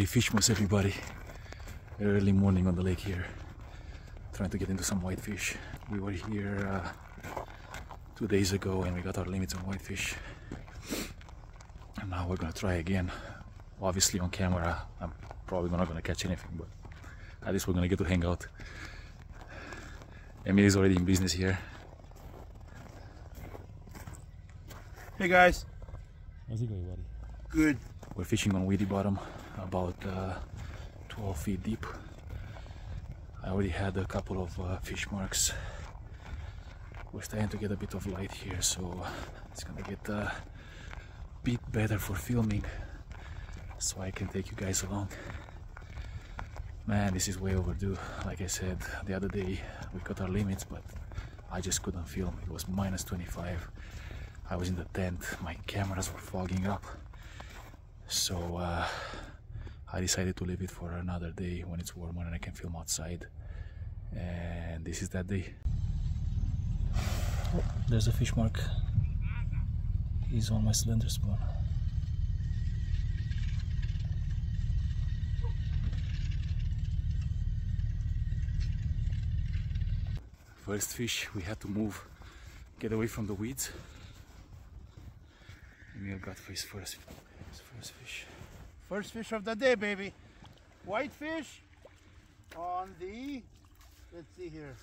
already fishmoss, everybody. Early morning on the lake here, trying to get into some whitefish. We were here 2 days ago and we got our limits on whitefish, and now we're gonna try again. Obviously on camera I'm probably not gonna catch anything, but at least we're gonna get to hang out. Emil is already in business here. Hey guys, how's it going, buddy? Good. We're fishing on weedy bottom, about 12 feet deep. I already had a couple of fish marks. We're starting to get a bit of light here, so it's gonna get a bit better for filming, so I can take you guys along. Man, this is way overdue. Like I said, the other day we got our limits, but I just couldn't film. It was minus 25. I was in the tent, my cameras were fogging up. So I decided to leave it for another day when it's warmer and I can film outside. And this is that day. Oh, there's a fish mark. He's on my slender spawn. First fish, we had to move, get away from the weeds. Emil got his first fish. First fish of the day, baby. Whitefish on the, let's see here.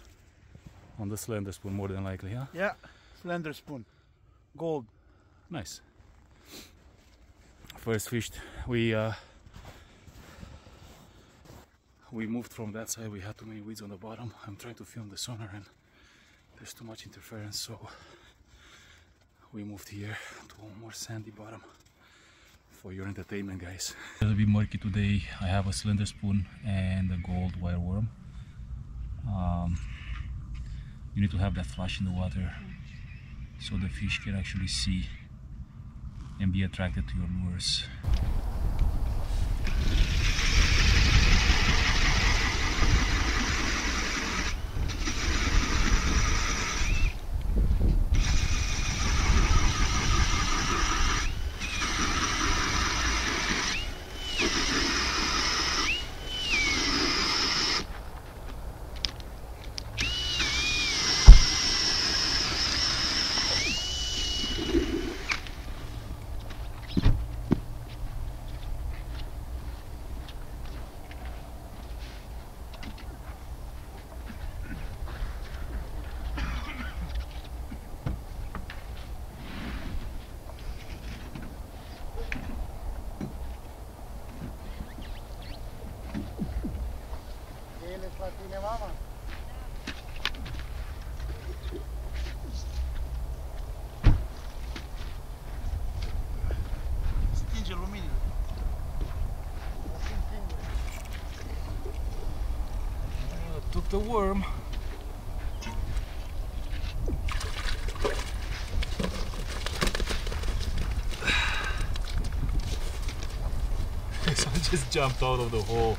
On the slender spoon, more than likely, huh? Yeah, slender spoon, gold. Nice. First fish, we moved from that side. We had too many weeds on the bottom. I'm trying to film the sonar and there's too much interference, so we moved here to a more sandy bottom for your entertainment, guys. It'll be murky today. I have a slender spoon and a gold wireworm. You need to have that flash in the water so the fish can actually see and be attracted to your lures. The worm. So I just jumped out of the hole.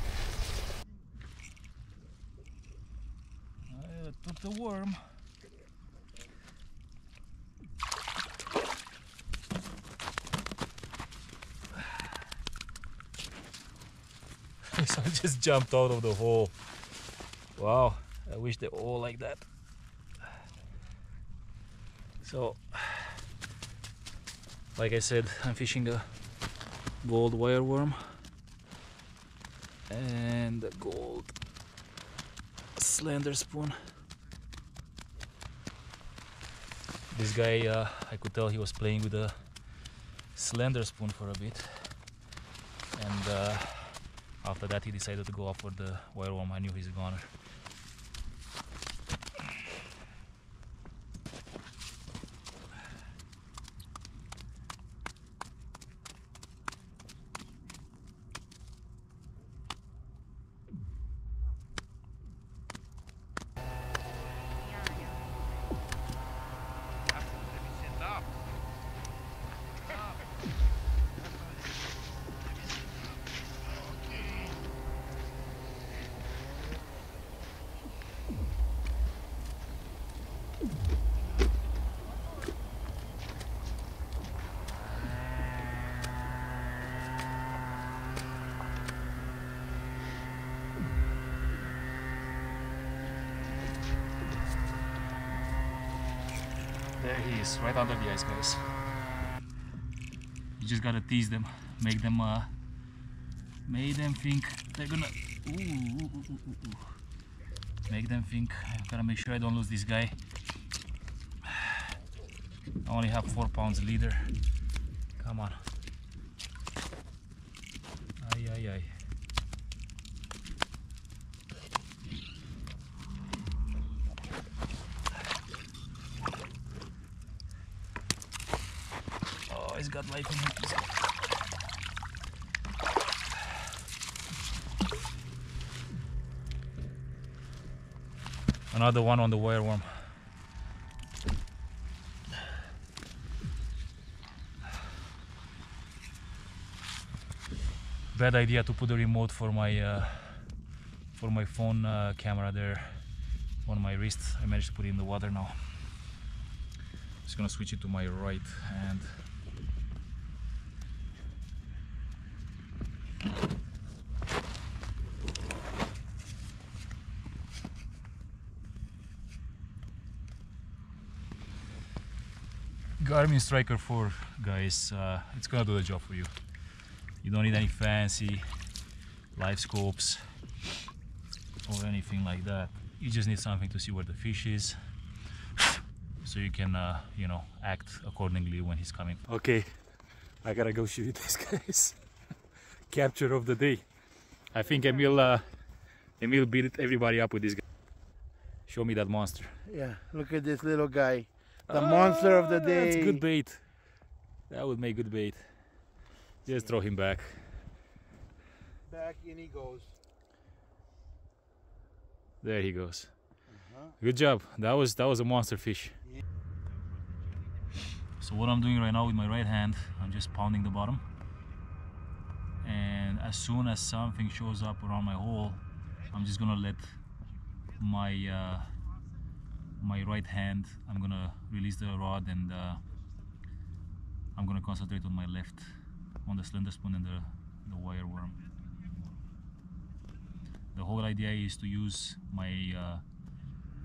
I took the worm. So I just jumped out of the hole. Wow, I wish they all like that. So, like I said, I'm fishing a gold wireworm and a gold slender spoon. This guy, I could tell he was playing with a slender spoon for a bit, and after that he decided to go up for the wireworm. I knew he's a goner. There he is, right under the ice, guys. You just gotta tease them, make them think they're gonna. Make them think. I've gotta make sure I don't lose this guy. I only have 4 pounds leader. Come on. Ay, ay, ay. Oh, he's got life in him. Another one on the wireworm. Bad idea to put the remote for my phone camera there on my wrist. I managed to put it in the water now. I'm just gonna switch it to my right hand. Garmin Striker 4, guys, it's gonna do the job for you. You don't need any fancy live scopes or anything like that. You just need something to see where the fish is, so you can, you know, act accordingly when he's coming. Okay, I gotta go shoot these guys. Capture of the day. I think Emil beat everybody up with this guy. Show me that monster. Yeah, look at this little guy. The monster of the day. That's good bait. That would make good bait. Just throw him back. Back in he goes. There he goes. Good job. That was a monster fish. Yeah. So what I'm doing right now with my right hand, I'm just pounding the bottom. And as soon as something shows up around my hole, I'm just gonna let my my right hand. I'm gonna release the rod and I'm gonna concentrate on my left, on the slender spoon and the wire worm. The whole idea is to use my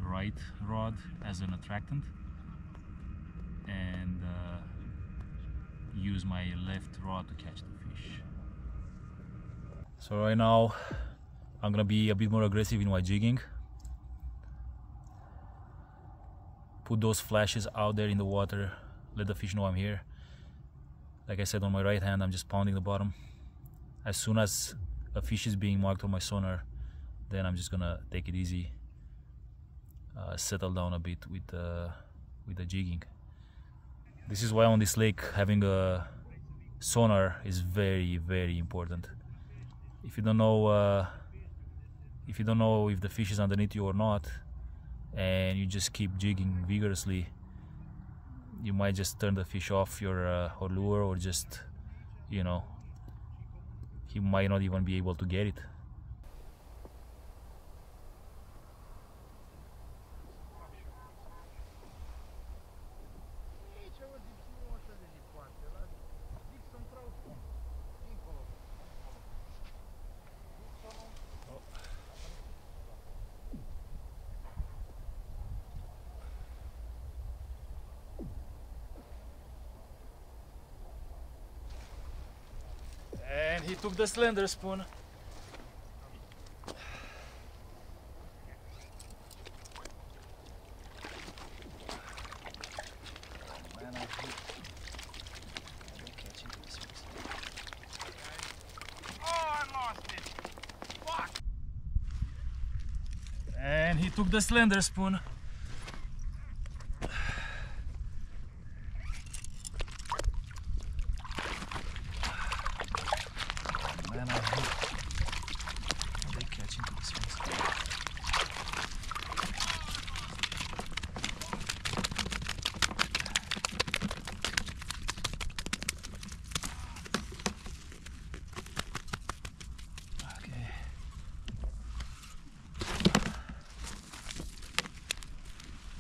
right rod as an attractant and use my left rod to catch the fish. So right now I'm gonna be a bit more aggressive in my jigging. Put those flashes out there in the water, let the fish know I'm here. Like I said, on my right hand, I'm just pounding the bottom. As soon as a fish is being marked on my sonar, then I'm just gonna take it easy, settle down a bit with the jigging. This is why on this lake, having a sonar is very, very important. If you don't know if the fish is underneath you or not, and you just keep jigging vigorously, you might just turn the fish off your or lure, or just, you know, he might not even be able to get it. He took the slender spoon. Oh, I lost it. Fuck. And he took the slender spoon.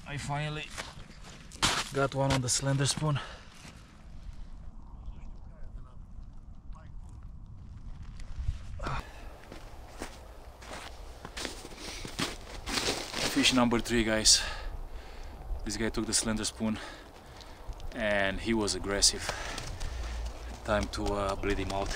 I finally got one on the slender spoon. Fish number 3, guys. This guy took the slender spoon. and he was aggressive. Time to bleed him out.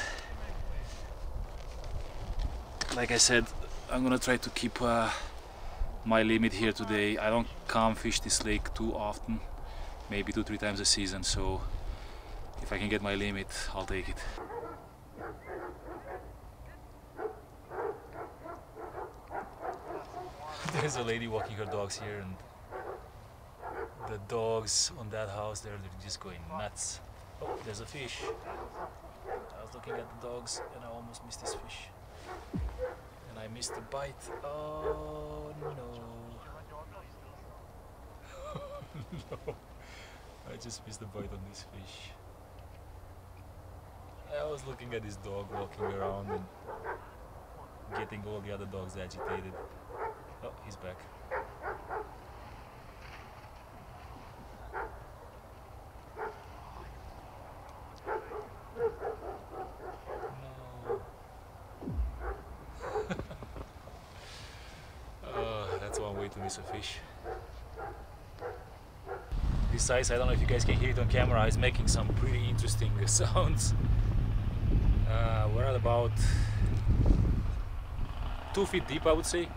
Like I said, I'm gonna try to keep my limit here today. I don't come fish this lake too often, maybe 2-3 times a season, so if I can get my limit, I'll take it. There's a lady walking her dogs here, and the dogs on that house there, they're just going nuts. Oh, there's a fish. I was looking at the dogs and I almost missed this fish. And I missed the bite. Oh no. No. I just missed the bite on this fish. I was looking at this dog walking around and getting all the other dogs agitated. Oh, he's back. To miss a fish. This ice, I don't know if you guys can hear it on camera, is making some pretty interesting sounds. We're at about 2 feet deep, I would say.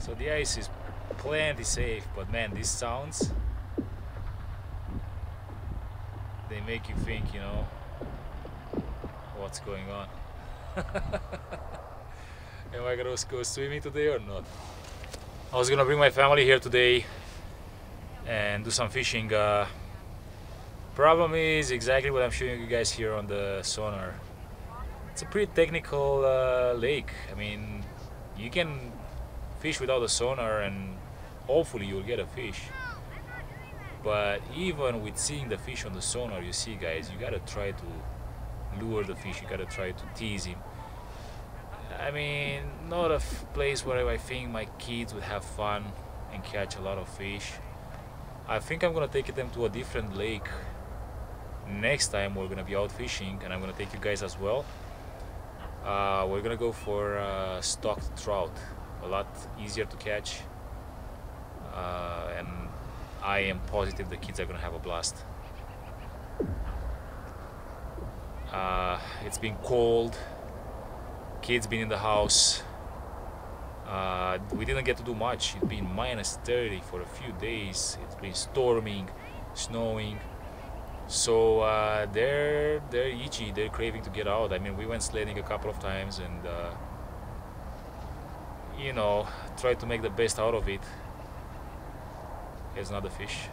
So the ice is plenty safe, but man, these sounds, they make you think, you know, what's going on. Am I gonna go swimming today or not? I was gonna bring my family here today and do some fishing. Problem is exactly what I'm showing you guys here on the sonar. It's a pretty technical lake. I mean, you can fish without a sonar and hopefully you'll get a fish. But even with seeing the fish on the sonar, you see guys, you gotta try to lure the fish, you gotta try to tease him. I mean, not a place where I think my kids would have fun and catch a lot of fish. I think I'm gonna take them to a different lake next time. We're gonna be out fishing and I'm gonna take you guys as well. We're gonna go for stocked trout, a lot easier to catch, and I am positive the kids are gonna have a blast. It's been cold. Kids been in the house. We didn't get to do much. It's been -30 for a few days. It's been storming, snowing. So they're itchy. They're craving to get out. I mean, we went sledding a couple of times and you know, try to make the best out of it. Here's another fish.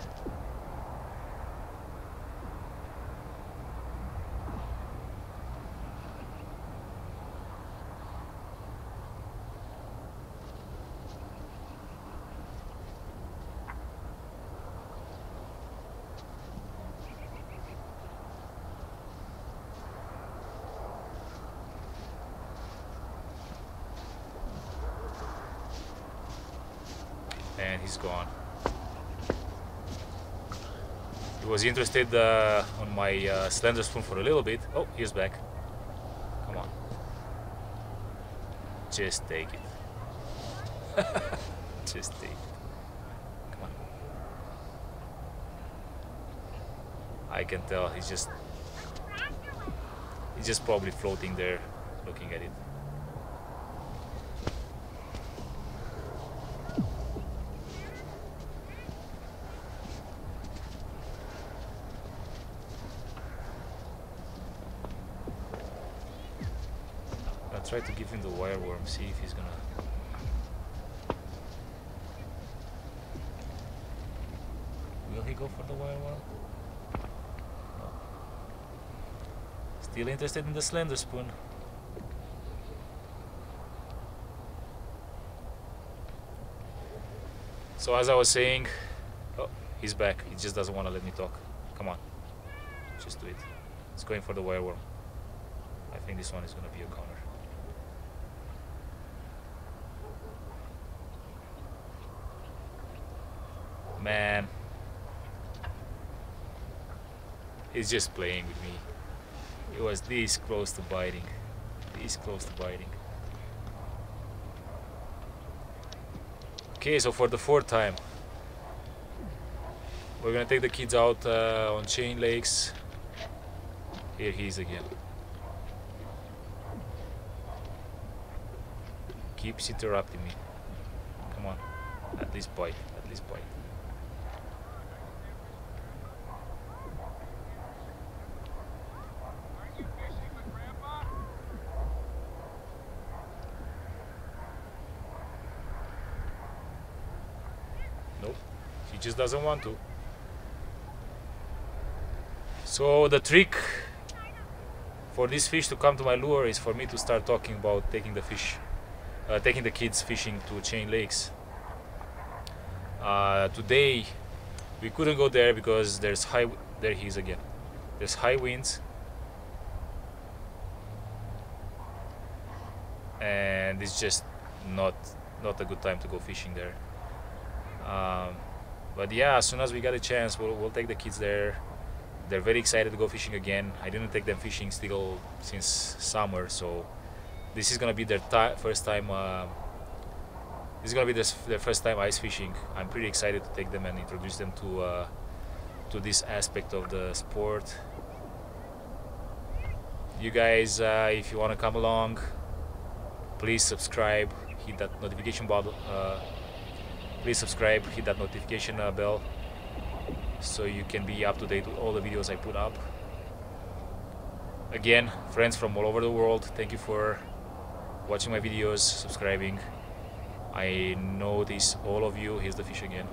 And he's gone. He was interested on my slender spoon for a little bit. Oh, he's back. Come on. Just take it. Just take it. Come on. I can tell he's just probably floating there looking at it. Try to give him the wireworm, see if he's gonna... Will he go for the wireworm? No. Still interested in the slender spoon. So as I was saying... Oh, he's back. He just doesn't want to let me talk. Come on. Just do it. He's going for the wireworm. I think this one is gonna be a goner. Man, it's just playing with me. It was this close to biting, this close to biting. Okay, so for the 4th time, We're gonna take the kids out on Chain Lakes. Here he is again. Keeps interrupting me. Come on, at least bite, at least bite. Nope, she just doesn't want to. So the trick for this fish to come to my lure is for me to start talking about taking the fish. Taking the kids fishing to Chain Lakes. Today we couldn't go there because there's high. There he is again. There's high winds, and it's just not a good time to go fishing there. But yeah, as soon as we got a chance, we'll take the kids there. They're very excited to go fishing again. I didn't take them fishing still since summer, so. This is gonna be their first time. This is gonna be their first time ice fishing. I'm pretty excited to take them and introduce them to this aspect of the sport. You guys, if you wanna come along, please subscribe. Hit that notification bell. Please subscribe. Hit that notification bell, so you can be up to date with all the videos I put up. Again, friends from all over the world, thank you for watching my videos, subscribing. I notice all of you. Here's the fish again.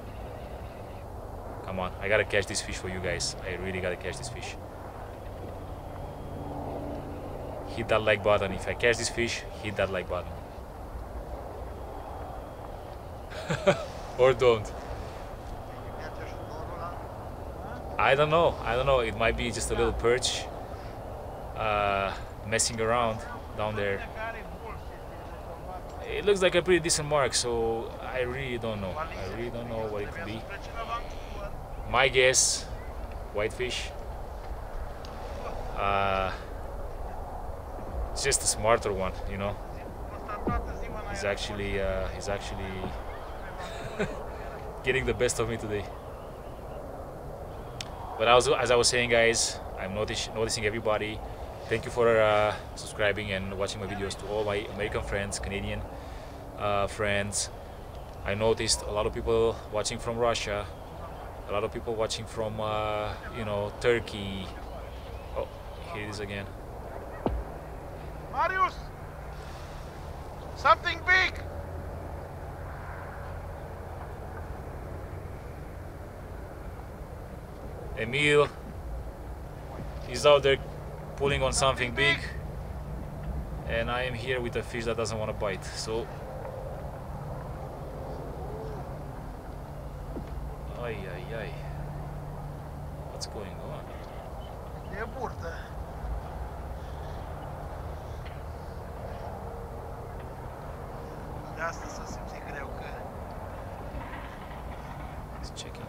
Come on, I gotta catch this fish for you guys. I really gotta catch this fish. Hit that like button. If I catch this fish, hit that like button. Or don't. I don't know. It might be just a little perch messing around down there. It looks like a pretty decent mark, so I really don't know. I really don't know what it could be. My guess, whitefish. It's just a smarter one, you know. He's actually getting the best of me today. But as I was saying, guys, I'm noticing everybody. Thank you for subscribing and watching my videos. To all my American friends, Canadian friends. I noticed a lot of people watching from Russia, a lot of people watching from you know, Turkey. Oh, here it is again. Marius, something big. Emil is out there pulling on something big, and I am here with a fish that doesn't want to bite. So, ay, ay, ay. What's going on? He's checking.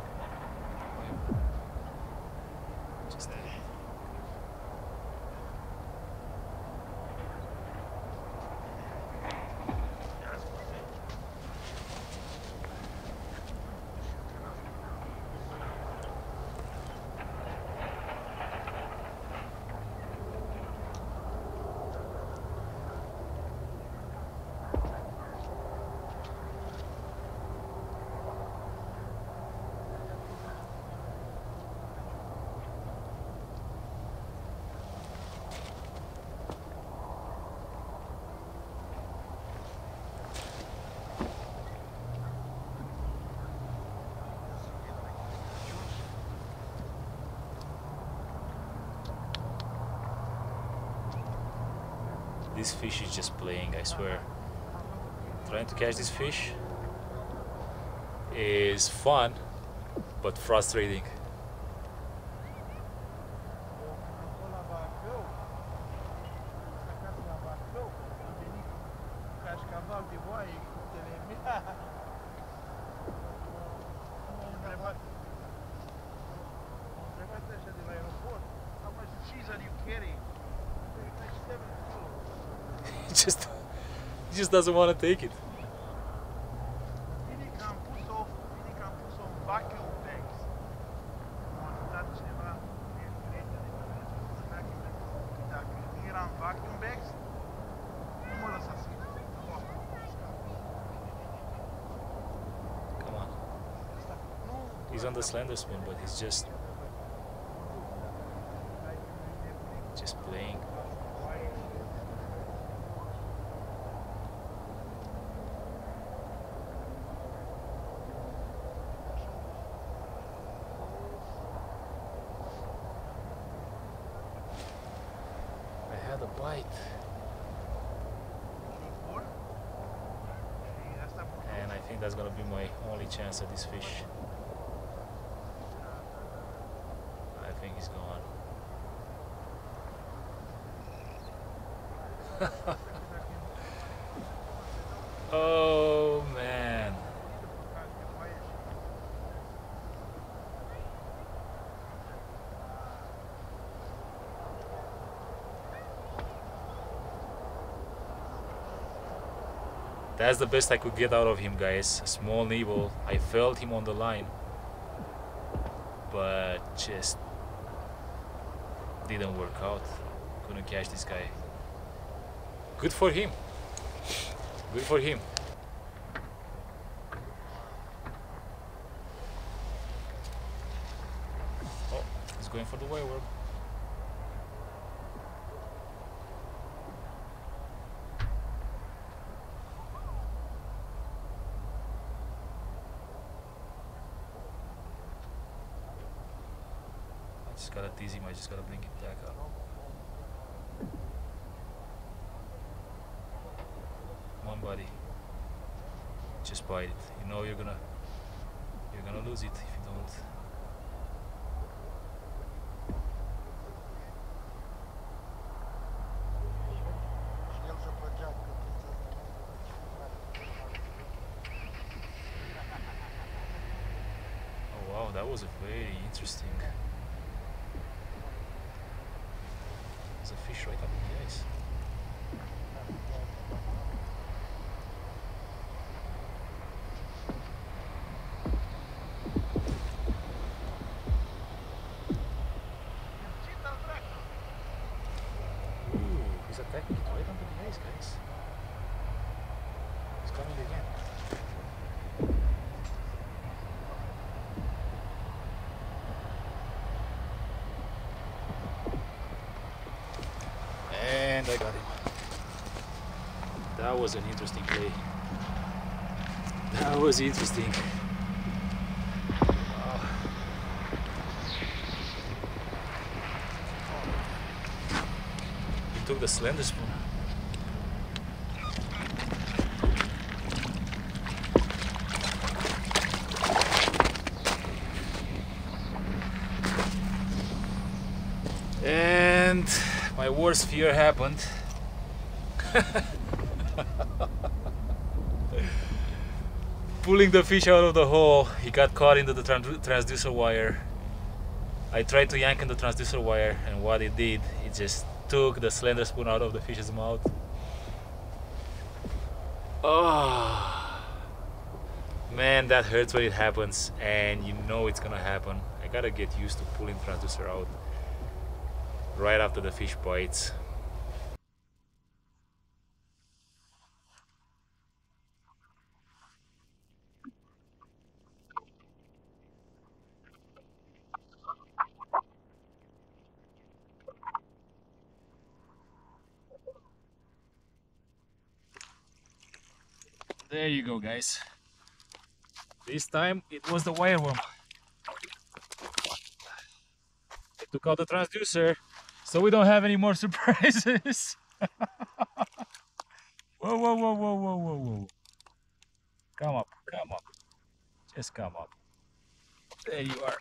This fish is just playing, I swear. Trying to catch this fish is fun, but frustrating. He just doesn't want to take it. he's on the slender spin, but he's just playing. I had a bite. And I think that's gonna be my only chance at this fish. I think he's gone. Oh man. That's the best I could get out of him, guys. A small nibble. I felt him on the line, but just didn't work out. Couldn't catch this guy. Good for him. Good for him. Oh, he's going for the wayward. I just gotta tease him. I just gotta bring it back up. Buddy, just bite it. You know you're gonna lose it if you don't. Oh wow, that was a very interesting. There's a fish right up in the ice. I got him. That was an interesting play. That was interesting. Wow. He took the slender spoon. And my worst fear happened. Pulling the fish out of the hole, he got caught into the transducer wire. I tried to yank in the transducer wire, and what it did, it just took the slender spoon out of the fish's mouth. Oh man, that hurts when it happens, and you know it's gonna happen. I gotta get used to pulling transducer out right after the fish bites. There you go, guys. This time it was the wireworm. I took out the transducer, so we don't have any more surprises. Whoa, whoa, whoa, whoa, whoa, whoa, whoa. Come up, come up. Just come up. There you are.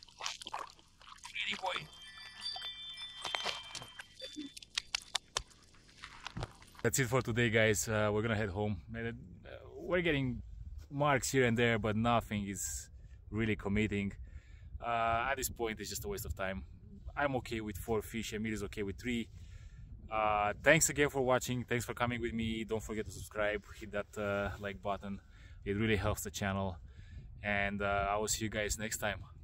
Pretty boy. That's it for today, guys. We're gonna head home. We're getting marks here and there, but nothing is really committing. At this point, it's just a waste of time. I'm okay with 4 fish, Emil is okay with 3. Thanks again for watching, thanks for coming with me. Don't forget to subscribe, hit that like button, it really helps the channel. And I will see you guys next time.